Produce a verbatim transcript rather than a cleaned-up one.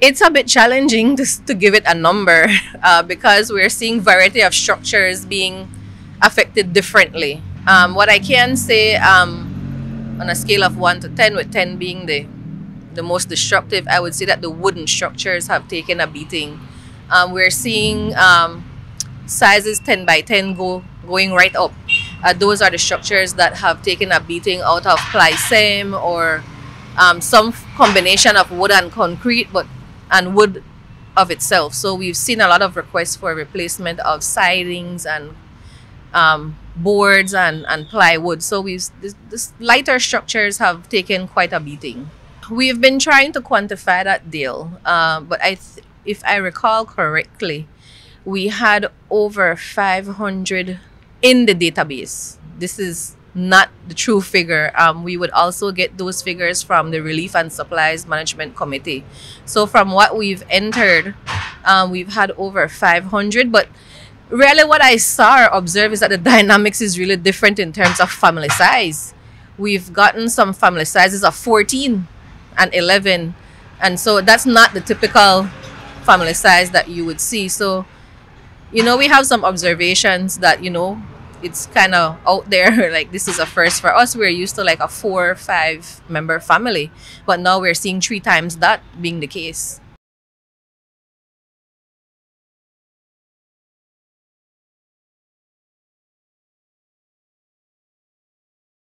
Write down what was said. It's a bit challenging to, to give it a number uh, because we're seeing variety of structures being affected differently. Um, what I can say um, on a scale of one to ten, with ten being the, the most destructive, I would say that the wooden structures have taken a beating. Um, we're seeing um, sizes ten by ten go, going right up. Uh, those are the structures that have taken a beating out of plycem or um, some combination of wood and concrete, but and wood of itself. So we've seen a lot of requests for replacement of sidings and um, boards and, and plywood. So we've this, this lighter structures have taken quite a beating. We've been trying to quantify that deal, uh, but I th if I recall correctly, we had over five hundred in the database. This is not the true figure. Um, we would also get those figures from the Relief and Supplies Management Committee. So from what we've entered, um, we've had over five hundred, but really what I saw or observed is that the dynamics is really different in terms of family size. We've gotten some family sizes of fourteen and eleven, and so that's not the typical family size that you would see. So, you know, we have some observations that, you know, it's kind of out there. Like, this is a first for us. We're used to like a four or five member family, but now we're seeing three times that being the case.